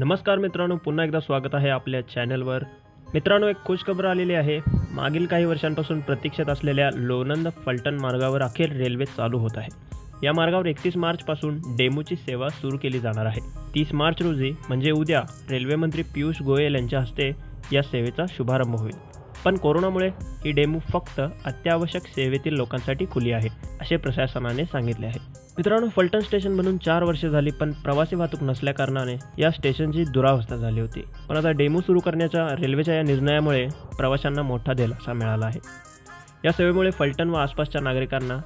नमस्कार मित्रांनो, पुन्हा एकदा स्वागत आहे आपल्या चॅनलवर। मित्रांनो, एक खुशखबर आलेली आहे। मागील काही वर्षांपासून प्रतीक्षित असलेल्या लोणंद फलटण मार्गावर अखेर रेल्वे चालू होत आहे। या मार्गावर 31 मार्च पासून डेमूची सेवा सुरू केली जाणार आहे। 30 मार्च रोजी म्हणजे उद्या रेल्वे मंत्री पीयूष गोयल यांच्या हस्ते या सेवेचा शुभारंभ होईल। पण कोरोनामुळे ही डेमू फक्त अत्यावश्यक सेवेतील लोकांसाठी खुली आहे असे प्रशासनाने सांगितले आहे। मित्रांनो, फलटण स्टेशन बनून 4 वर्षे झाली, पण प्रवासी वाहतूक नसल्या कारणाने या स्टेशनची दुरावस्था झाली होती। पण आता डेमू सुरू करण्याच्या रेल्वेच्या या निर्णयामुळे प्रवाशांना मोठा दिलासा मिळाला आहे। या सेवेमुळे फलटण व आसपासच्या नागरिकांना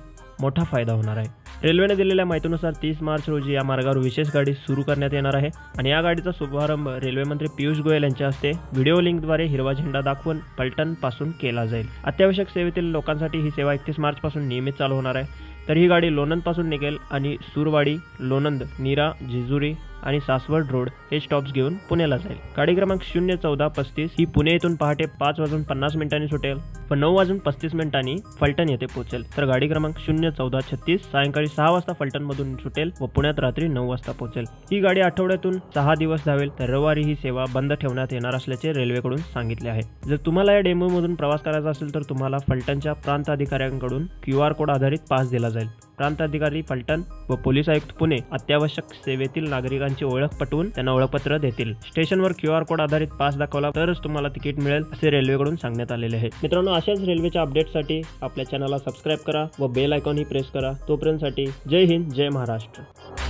मोठा फायदा होणार आहे। रेल्वेने दिलेल्या माहितीनुसार 30 मार्च रोजी या मार्गावर विशेष गाडी सुरू करण्यात येणार आहे आणि या गाडीचा शुभारंभ रेल्वे मंत्री पीयूष गोयल यांच्या हस्ते व्हिडिओ लिंकद्वारे हिरवा झेंडा दाखवून फलटण पासून केला जाईल। अत्यावश्यक सेवेतील लोकांसाठी ही सेवा 31 मार्च पासून नियमित चालू होणार आहे। तर ही गाडी लोणंद पासून निघेल आणि सुरवाडी, लोणंद, नीरा, जेजुरी आणि सासवड रोड हे स्टॉप्स घेऊन पुण्याला जाईल। गाडी क्रमांक 01435 ही पुणे येथून पहाटे 5:50 सुटेल व 9:35 फलटण येथे पोहोचेल। तर गाडी क्रमांक 01436 सायंकाळी 6 वाजता फलटणमधून सुटेल व पुण्यात रात्री 9 वाजता पोहोचेल। ही गाडी आठवड्यातून 6 दिवस धावेल। तर रविवारी ही सेवा बंद ठेवण्यात येणार असल्याचे रेल्वेकडून सांगितले आहे। जर तुम्हाला या डेमूमधून प्रवास करायचा असेल तर तुम्हाला फलटणच्या प्रांताधिकाऱ्यांकडून QR कोड आधारित पास दिला जाईल। प्रांताधिकारी फलटण व पोलीस आयुक्त पुणे अत्यावश्यक सेवेतील नागरिकांची ओळख पटवून त्यांना ओळखपत्र देतील। स्टेशनवर QR कोड आधारित पास दाखवला तरच तुम्हाला तिकीट मिळेल असे रेल्वेकडून सांगण्यात आलेले आहे। मित्रांनो, अशाच रेल्वेच्या अपडेटसाठी आपल्या चॅनलला सबस्क्राईब करा व बेल आयकॉनही प्रेस करा। तोपर्यंतसाठी जय हिंद, जय महाराष्ट्र।